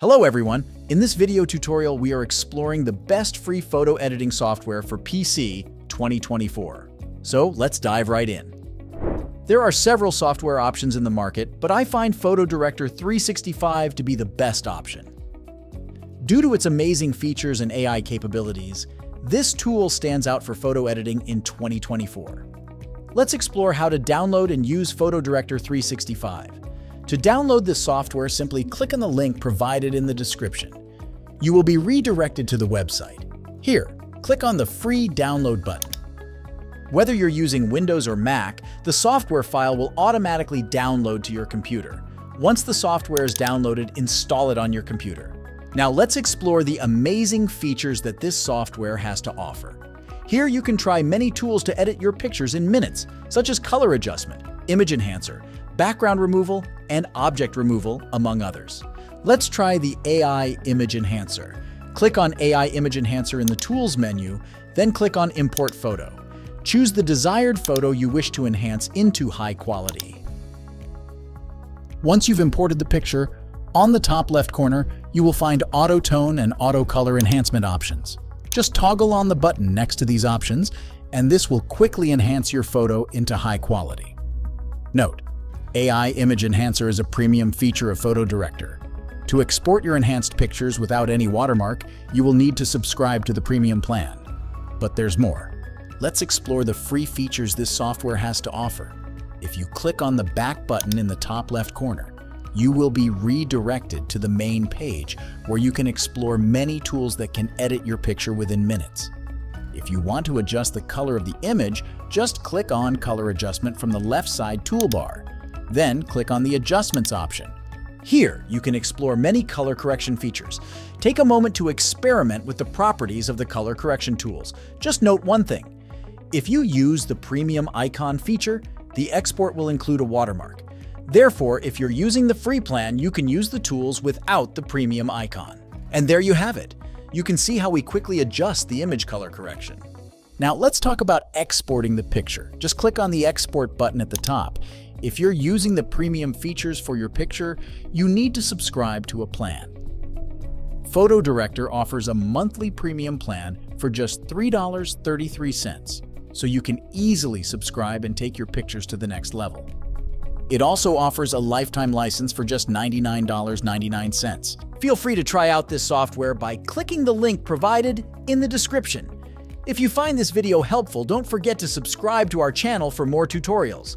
Hello everyone! In this video tutorial, we are exploring the best free photo editing software for PC 2024. So let's dive right in. There are several software options in the market, but I find PhotoDirector 365 to be the best option. Due to its amazing features and AI capabilities, this tool stands out for photo editing in 2024. Let's explore how to download and use PhotoDirector 365. To download this software, simply click on the link provided in the description. You will be redirected to the website. Here, click on the free download button. Whether you're using Windows or Mac, the software file will automatically download to your computer. Once the software is downloaded, install it on your computer. Now let's explore the amazing features that this software has to offer. Here you can try many tools to edit your pictures in minutes, such as color adjustment, image enhancer, background removal, and object removal, among others. Let's try the AI Image Enhancer. Click on AI Image Enhancer in the Tools menu, then click on Import Photo. Choose the desired photo you wish to enhance into high quality. Once you've imported the picture, on the top left corner, you will find Auto Tone and Auto Color Enhancement options. Just toggle on the button next to these options, and this will quickly enhance your photo into high quality. Note: AI Image Enhancer is a premium feature of PhotoDirector. To export your enhanced pictures without any watermark, you will need to subscribe to the premium plan. But there's more. Let's explore the free features this software has to offer. If you click on the back button in the top left corner, you will be redirected to the main page where you can explore many tools that can edit your picture within minutes. If you want to adjust the color of the image, just click on Color Adjustment from the left side toolbar. Then click on the Adjustments option. Here, you can explore many color correction features. Take a moment to experiment with the properties of the color correction tools. Just note one thing. If you use the Premium Icon feature, the export will include a watermark. Therefore, if you're using the free plan, you can use the tools without the premium icon. And there you have it. You can see how we quickly adjust the image color correction. Now, let's talk about exporting the picture. Just click on the Export button at the top. If you're using the premium features for your picture, you need to subscribe to a plan. PhotoDirector offers a monthly premium plan for just $3.33, so you can easily subscribe and take your pictures to the next level. It also offers a lifetime license for just $99.99. Feel free to try out this software by clicking the link provided in the description. If you find this video helpful, don't forget to subscribe to our channel for more tutorials.